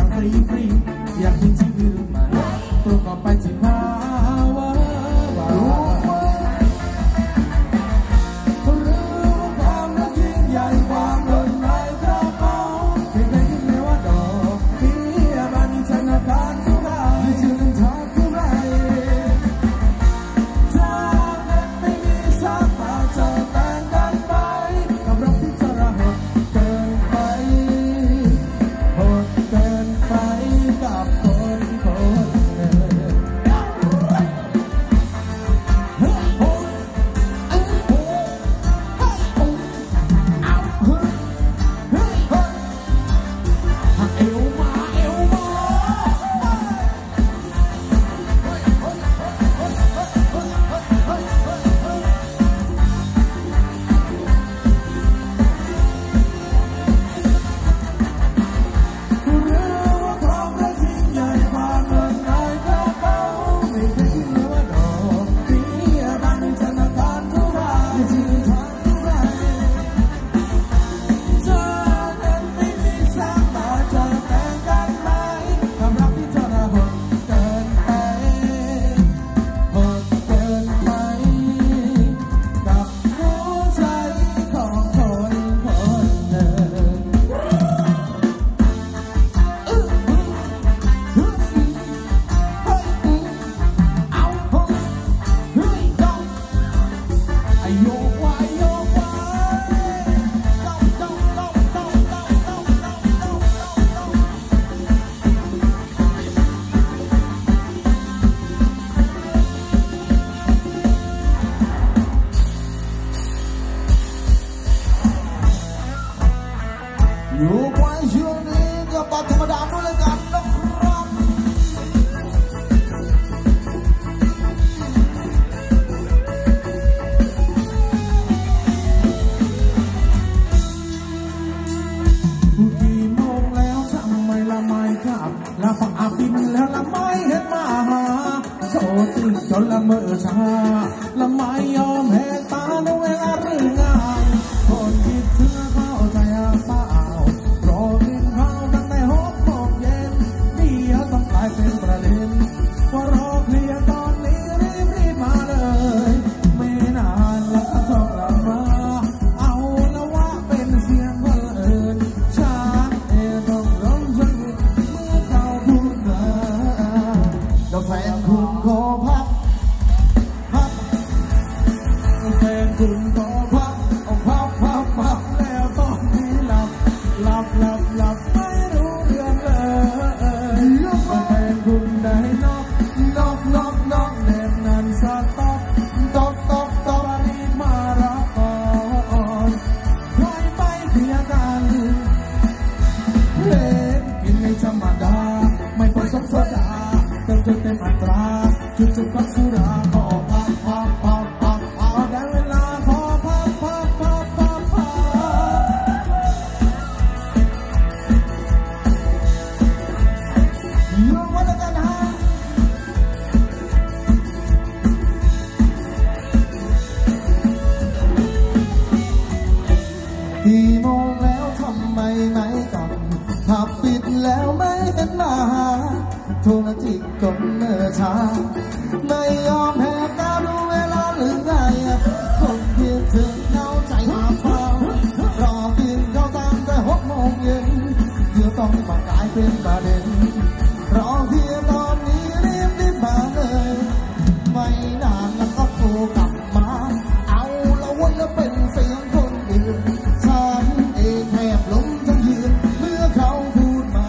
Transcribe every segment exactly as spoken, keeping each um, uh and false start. ากได้ยิ่งฟรีอยากยิ่งชีวิตใหม่ตัวก็ไปที่ภาวะอยู่ไว้ช่วงนี้ก็ปอดธรรมดาด้วยแล้วกันนะครับกี่โมงแล้วทำไมละไม่ขับละฝักอาบินแล้วละไม่เห็นมาหาโชว์ตื่นจนละเมอชาละไม่ยอมแหกตาในเวลาเรื่องงานคนคิดถึงเข้าใจป่ะเป็นประเด็นพอรอเคลียร์ตอนนี้รีบรีบมาเลยไม่นานแล้วก็ทรมานเอาละว่าเป็นเสียงคนอื่นฉันเองต้องร้องจนเมื่อเขาพูดมาแต่แฟนคุณก็พักพักแฟนคุณก็พักเอาพักพักพักแล้วตอนนี้หลับหลับหลับหลับไม่รู้เรื่องเลยคุณได้นอกนอกนอกนอกแนบนั้นสต๊อกตอกตอกตอกรีบมารับก่อนไว้ไปเพียงกันเล่นกินไม่ธรรมดาไม่ผสมโซดาเติมจนเต็มอัตราจุดจุดกับสุราขอพักพักพักพักพอได้เวลาขอพักพักพักพักพักกี่โมงแล้วทำไมไม่กลับผับปิดแล้วไม่เห็นมาโทรจิกจนเมื่อเช้าไม่ยอมแพ้ตาดูเวลาหรือไงคนคิดถึงเข้าใจหาเปล่ารอกินข้าวตามแต่หกโมงเย็นเดี๋ยวต้องมากลายเป็นประเด็นรอเพียงตอนนี้รีบรีบมาเลยไม่นานแล้วก็โทรกลับมาเอาละวันแล้วเป็นเสียงคนอื่นฉันเองแทบล้มทั้งยืนเมื่อเขาพูดมา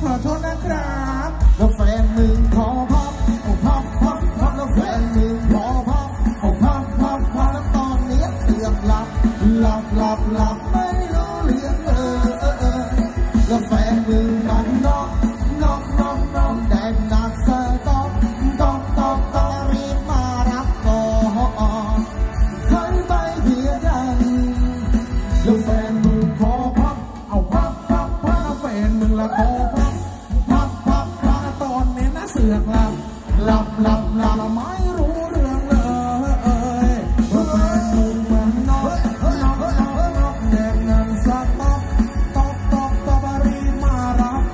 ขอโทษนะครับแล้วแฟนมึงขอพับเอาพับพับพับแล้วแฟนมึงขอพับเอาพับพับพับแล้วตอนนี้เสียงหลับหลับหลับหลับไม่รู้เรื่องเลยแล้วแฟนมึงมันนอกนอกนอกนอกแดงหนักเสต้องต้องต้องต้องรีบมารับก่อนให้ไปเพียงกันแล้วแฟนมึงขอพับเอาพับพับพับแฟนมึงละขอพับพับพับพับตอนนี้นะเสือกหลับหลับหลับหลับไม่รู้เรื่องเลยแล้วแฟนมึงมันนอกนอกนอกนอกแดงหนักเสต้องต้องต้องรีบมารับ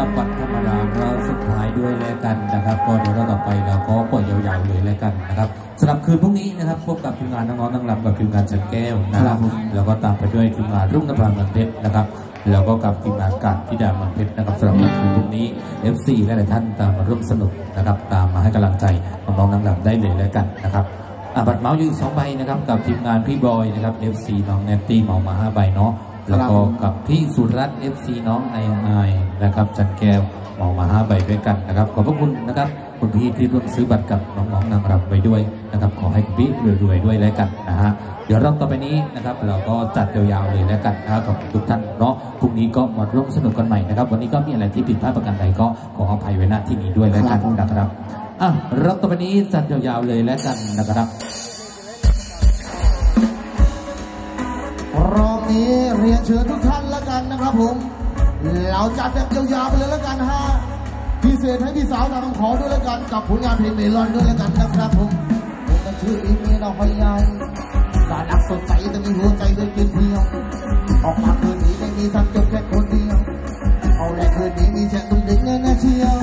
รับบัตรธรรมดาเราสุดท้ายด้วยแล้วกันนะครับก็เดี๋ยวเราต่อไปเราก็ปล่อยยาวๆเลยแล้วกันนะครับสำหรับคืนพรุ่งนี้นะครับพบกับทีมงานน้องๆทั้งหลับกับทีมงานจันแก้วนะครับแล้วก็ตามไปด้วยทีมงานรุ่งนภาเมืองเพชรนะครับแล้วก็กับทีมงานกัดที่ดาเมืองเพชรนะครับสำหรับคืนพรุ่งนี้ เอฟ ซี หลายๆท่านตามมาร่วมสนุกนะครับตามมาให้กำลังใจน้องๆทั้งหลับได้เลยแล้วกันนะครับบัตรเมาส์อยู่สองใบนะครับกับทีมงานพี่บอยนะครับ เอฟ ซี น้องแนตตี้เมามาห้าใบเนาะแล้วก็กับพี่สุรัตน์ เอฟ ซี น้องไอไอนะครับจันแก้วเมามาห้าใบด้วยกันนะครับขอบพระคุณนะครับคุณพี่ที่ร่วมซื้อบัตรกับน้องๆนางรำไปด้วยนะครับขอให้คุณพี่รวยๆด้วยแล้วกันนะฮะเดี๋ยวรอบต่อไปนี้นะครับเราก็จัดยาวๆเลยแล้วกันนะครับขอบคุณทุกท่านเนาะพรุ่งนี้ก็มาร่วมสนุกกันใหม่นะครับวันนี้ก็มีอะไรที่ผิดพลาดประการใดก็ขออภัยไว้ณที่นี้ด้วยแล้วกันนะครับอ่ะรอบต่อไปนี้จัดยาวๆเลยแล้วกันนะครับรอบนี้เรียนเชิญทุกท่านแล้วกันนะครับผมเราจัดแบบยาวๆไปเลยแล้วกันฮะพิเศษให้พี่สาวต้องขอด้วยแล้วกันกับผลงานเพลงเมลอนด้วยแล้วกันนะครับผมผมจะชื่ออีเมลหอยใหญ่ตาดักสดใสแต่มีหัวใจด้วยกินเพียวออกมาคืนนี้ไม่มีทางจบแค่คนเดียวเอาแรกคืนนี้มีแค่ตุ้มดิ้งแน่เชียว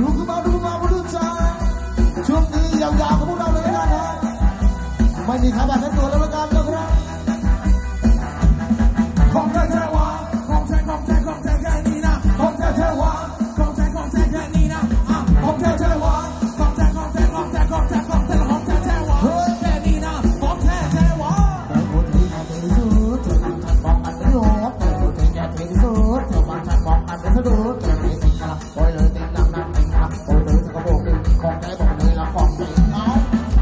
ลูกมาดู นี้ครับบัตรตัวแล้วกันแล้วครับของแท้แท้วะของแท้ของแท้ของแท้แค่นี้นะของแท้แท้วะของแท้ของแท้แค่นี้นะอ่ะของแท้แท้วะของแท้ของแท้ของแท้ของแท้ของแท้ของแท้แท้วะแค่นี้นะของแท้แท้วะแต่คนที่อยากเป็นสุดจะมาทักบอกอันนั้นรู้แต่คนที่อยากเป็นสุดจะมาทักบอกอันนั้นรู้แต่ไม่จริงนะโอ้ยเลยเต็มน้ำน้ำเต็มน้ำโอ้ยเลยกระโปรงของแท้บอกเลยละของแท้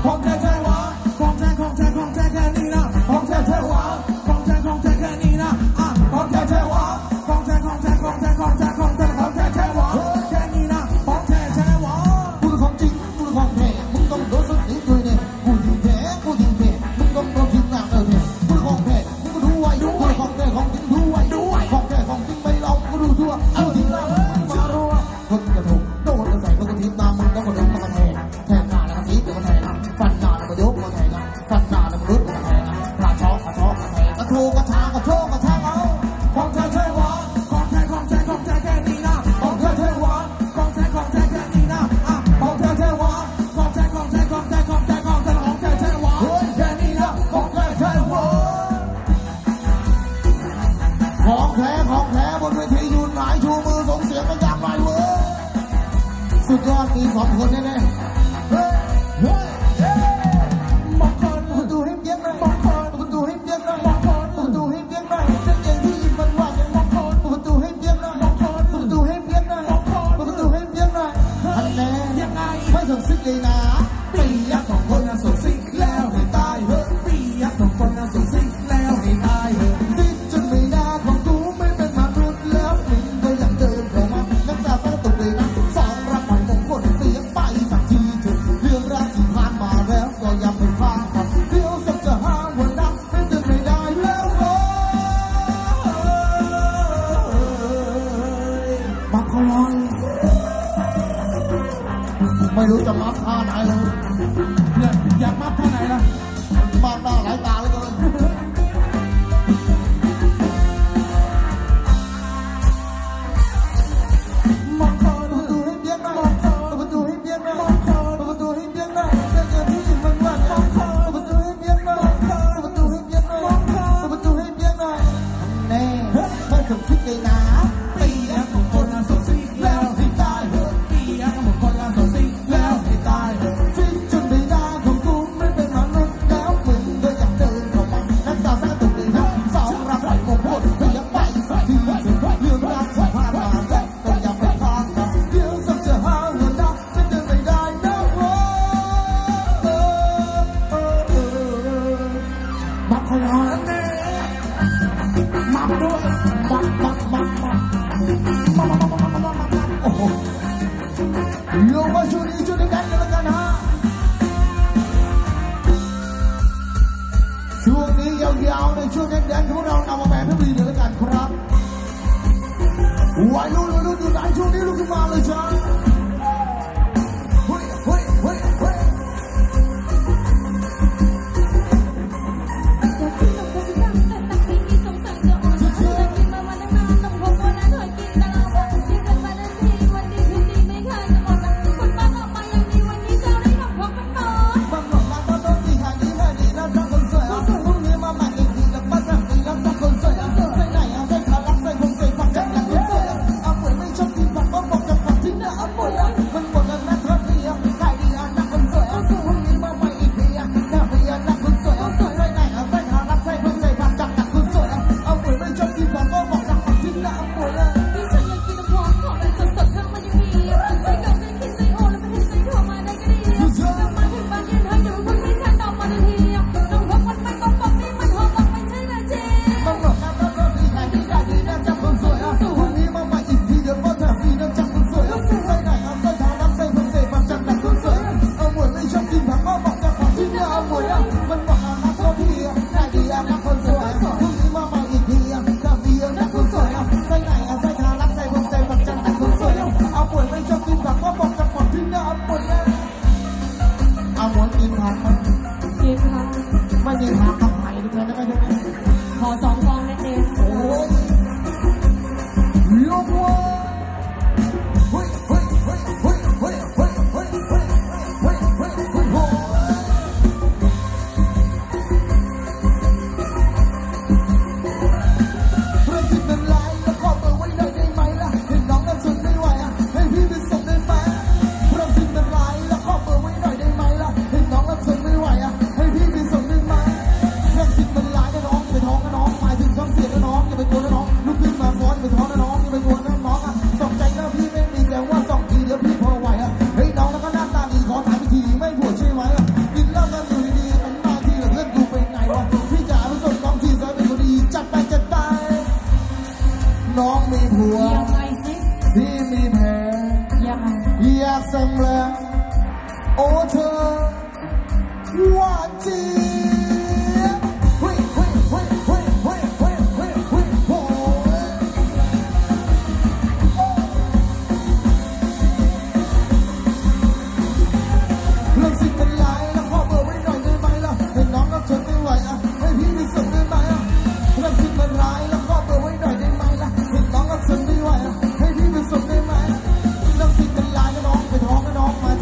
ของแท้แท้วะของแท้ของแท้ของแท้แค่นี้นะของแท้แท้วะของแท้ของแท้แค่นี้นะอ่ะของแท้แท้วะของแท้ของแท้ของแท้ของแท้ของแท้ของแท้แท้วะแค่นี้นะของแท้แท้วะกูรู้ของจริงกูรู้ของแท้มึงต้องโดนสักนิดด้วยเนี่ยกูถึงแท้กูถึงแท้มึงต้องต้องคิดหนักเออเนี่ยกูรู้ของแท้มึงก็รู้ไว้รู้ไว้ของแท้ของจริงรู้ไว้รู้ไว้ของแท้ของจริงไม่เรากูรู้ทั่วกูถึงหน้ามึงมารู้ว่าคนกระทบโดนใส่มึงก็ทิ้งตามมึงต้องกระโดดมาแทนแทนหน้าแล้วทิ้งตัวแทนฟันหน้าแล้วก็ยกมาแทนฟันหน้าแล้วก็รุดมาแทนกระชอกกระชอกกระแทกกระโถกระชากกระโชกกระชากเอาของแท้แท้วะของแท้ของแท้ของแท้แค่นี้นะของแท้แท้วะของแท้ของแท้แค่นี้นะอ่ะของแท้แท้วะของแท้ของแท้ของแท้ของแท้ของแท้ของแท้แท้วะแค่นี้นะของแท้แท้วะของแท้ของแท้บนเวทียืนหลายชูมือส่งเสียงไม่ยากไม่เว้ยสุดยอดมีสองคนแน่แน่มองคนประตูให้เพียงเลยมองคนประตูให้เพียงเลยมองคนประตูให้เพียงเลยเส้นเองที่มันว่าอย่างมองคนประตูให้เพียงเลยมองคนประตูให้เพียงเลยมองคนประตูให้เพียงเลยฮันแน่ยังไงไม่สมศึกเลยนะปียักษ์ของคนน่ะสมศึกแล้วให้ตายเฮ้ยปียักษ์ของคนน่ะสมศึกแล้วให้ตายเฮ้ยซิจนไม่ได้ของกูไม่เป็นมนุษย์แล้วมึงก็ยังเดินออกมาน้ำตาฟ้าตกเลยนะสองรักใหม่ของคนเสียไปสักทีเถอะเรื่องรักที่ผ่านมาแล้วก็อย่าไปพลาดครับเดี๋ยวสักจะหาวันนั้นไม่เดินไม่ได้แล้วเฮ้ยมาคอยไม่รู้จะมาท่าไหนเลยเนี่ยอยากมาท่าไหนล่ะมาหน้าหลายตาเลยกัน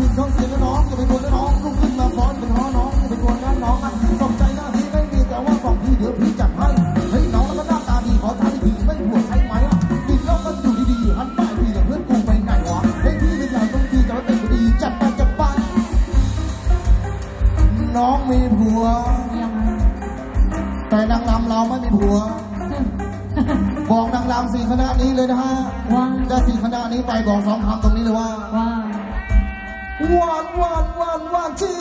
ถึงท้องเสียแล้วน้องอย่าไปกลัวแล้วน้องลุกขึ้นมาฟ้อนเป็นฮ้อน้องอย่าไปกลัวนะน้องอะตกใจหน้าที่ไม่มีแต่ว่าบอกพี่เดี๋ยวพี่จัดให้เฮ้ยน้องแล้วก็หน้าตาดีขอท้ายพี่ไม่ห่วงใช่ไหมอะกินแล้วก็อยู่ดีๆหันไปพี่กับเพื่อนกูไปไหนวะเฮ้ยพี่เป็นใหญ่ต้องพี่แต่ว่าเป็นคนดีจัดไปจัดไปน้องมีผัวแต่นางรำเราไม่มีผัวบอกนางรำสี่คณะนี้เลยนะฮะจะสี่คณะนี้ไปบอกสองคำตรงนี้เลยว่าวันวันวันวันจี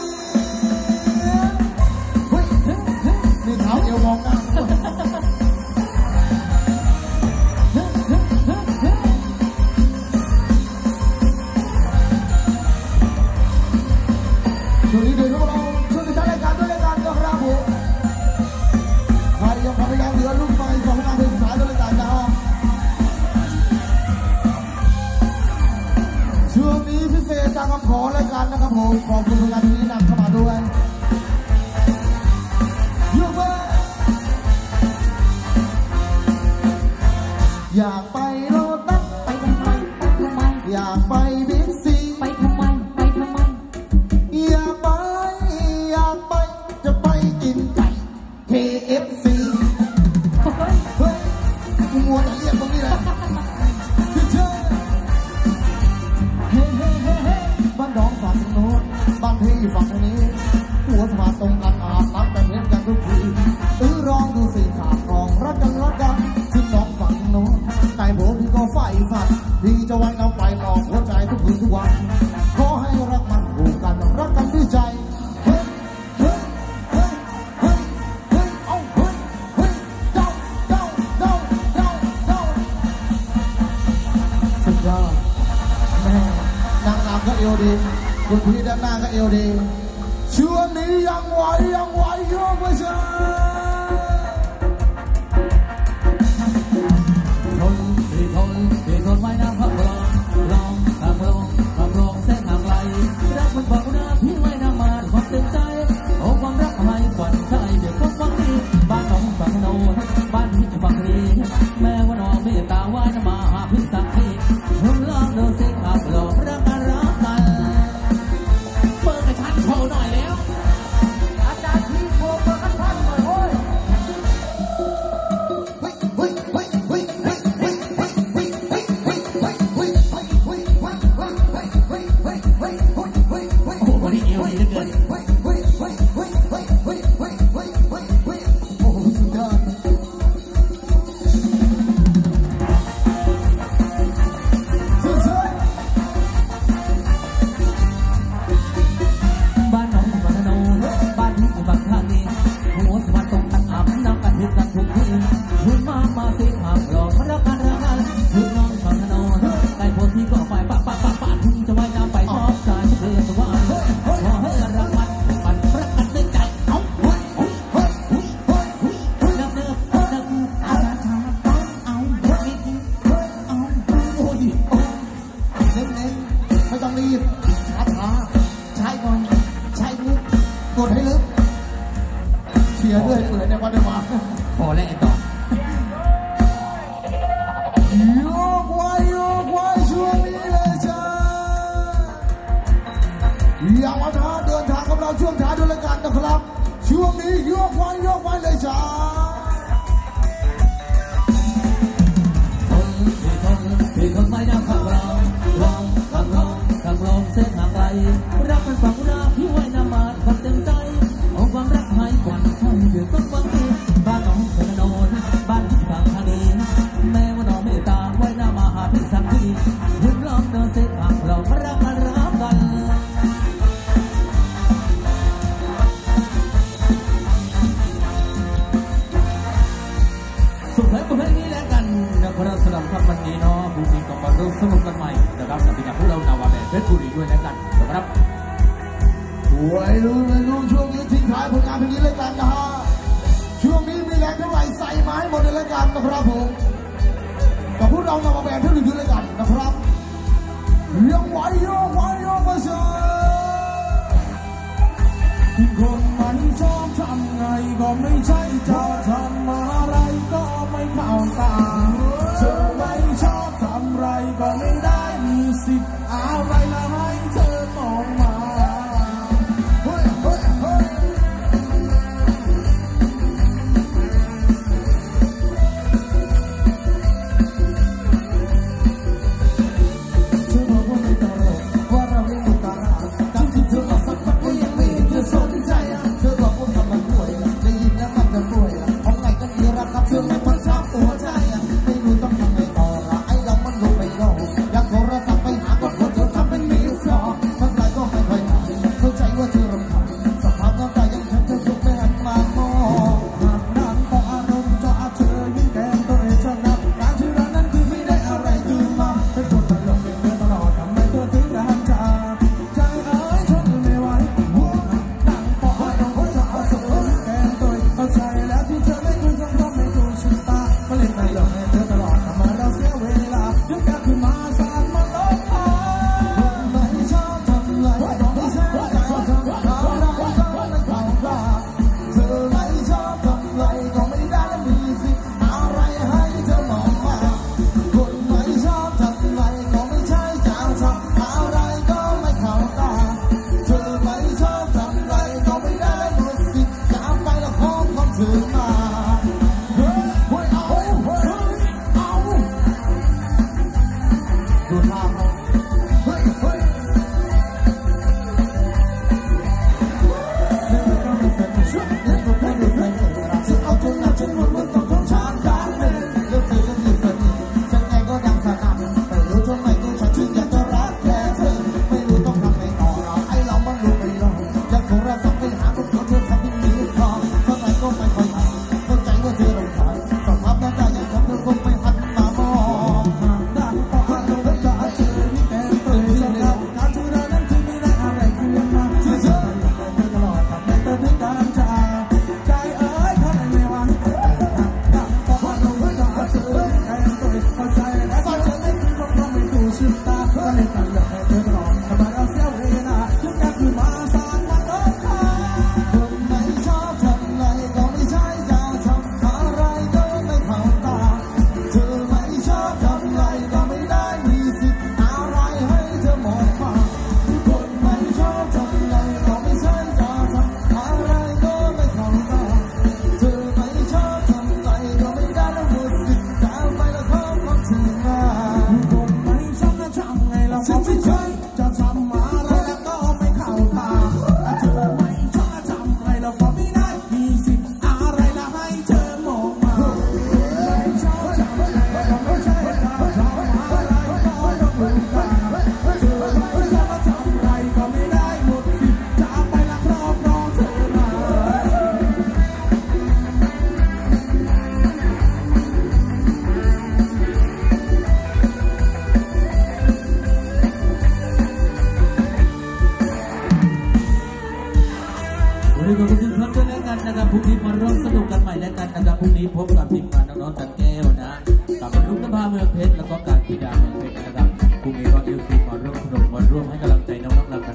เฮ้ยมีเท้าเอวมองหน้าดูนี่ดูน้องเราช่วยกันจัดรายการด้วยรายการก็ครับผมใครยังทำรายการเหลือลูกไฟสองงานเป็นสายด้วยรายการนะฮะช่วงนี้พิเศษตามคำขอรายการนะครับผมขอบคุณทุกท่านที่นำเข้ามาด้วยยกเว้นอยากไปโลตัสไปทำไมไปทำไมอยากไปบิ๊กซีไปทำไมไปทำไมอยากไปอยากไปจะไปกินไก่ เค เอฟ ซี เฮ้ยมัวแต่เรียกตรงนี้แหละบ้านพี่ฝั่งนี้หัวสมาตรงกันอาบน้ำกันเล่นกันทุกทีเออร้องดูสิขาดทองรักกันรักกันที่น้องฝั่งโน้นนายโบพี่ก็ไฟฝันพี่จะไว้เอาไปหลอกหัวใจทุกคืนทุกวันขอให้รักมันผูกกันรักกันด้วยใจเฮ้ยเฮ้ยเฮ้ยเฮ้ยเฮ้ยเอาเฮ้ยเฮ้ยเจ้าเจ้าเจ้าเจ้าเจ้าสุดยอดแม่นางงามก็เอวดีคุณพี่ด้านหน้าก็เอวดีช่วงนี้ยังไหวยังไหวโยกไปเสียทนที่ทนที่ทนไว้นะพระรองรองพระรองพระรองแสงห่างไกลรักมันบอกนะพี่ไว้นะมาความเต็มใจโอ้ความรักให้ฝันใจเดี๋ยวก็ฟังดีบ้านของฝั่งโน้นบ้านพี่จะฟังดีแม้ว่าน้องไม่ตาไว้นะมาหาพี่สักทีผมลองดูสิครับลองรักกันรักกันโชว์หน่อยแล้วอาจารย์พี่โชว์มาขั้นพันหน่อยโว้ยเฮ้ยเฮ้ยเฮ้ยเฮ้ยเฮ้ยเฮ้ยเฮ้ยเฮ้ยเฮ้ยเฮ้ยเฮ้ยเฮ้ยเฮ้ยเฮ้ยเฮ้ยเฮ้ยเฮ้ยเฮ้ยเฮ้ยเฮ้ยเฮ้ยเฮ้ยเฮ้ยโอ้โหวันนี้เอวดีเหลือเกินเฮ้ยเฮ้ยเฮ้ยเฮ้ยเฮ้ยเฮ้ยเฮ้ยเฮ้ยเฮ้ยเฮ้ยโอ้โหสุดยอดอะไรก็ไม่ได้มีสิทธิ์อะไรละให้เธอมอง ว่าเธอรำคาญสภาพน้ำตายังฉันจะยกไม่หันมามองหากน้ำตาอารมณ์จะอาเธอยิ่งแดงโดยชนะร้านที่ร้านนั้นคือไม่ได้อะไรยืมมาเป็นตัวตลกเป็นเพื่อนตลอดทำไมตัวถึงจะหันใจใจเอ๋ยฉันไม่ไหวหัวต่างต่ออารมณ์จะอาเธอยิ่งแดงโดยเข้าใจแล้วที่เธอไม่คุ้นต้องทำให้ดูชินตาก็เลยไม่หลอกให้เธอตลอดทำไมเราเสียเวลายุคการขึ้นมาสานมาลบหาพรุ่งนี้มาร่วมสนุกกันใหม่แล้วกันนะครับพรุ่งนี้พบกับ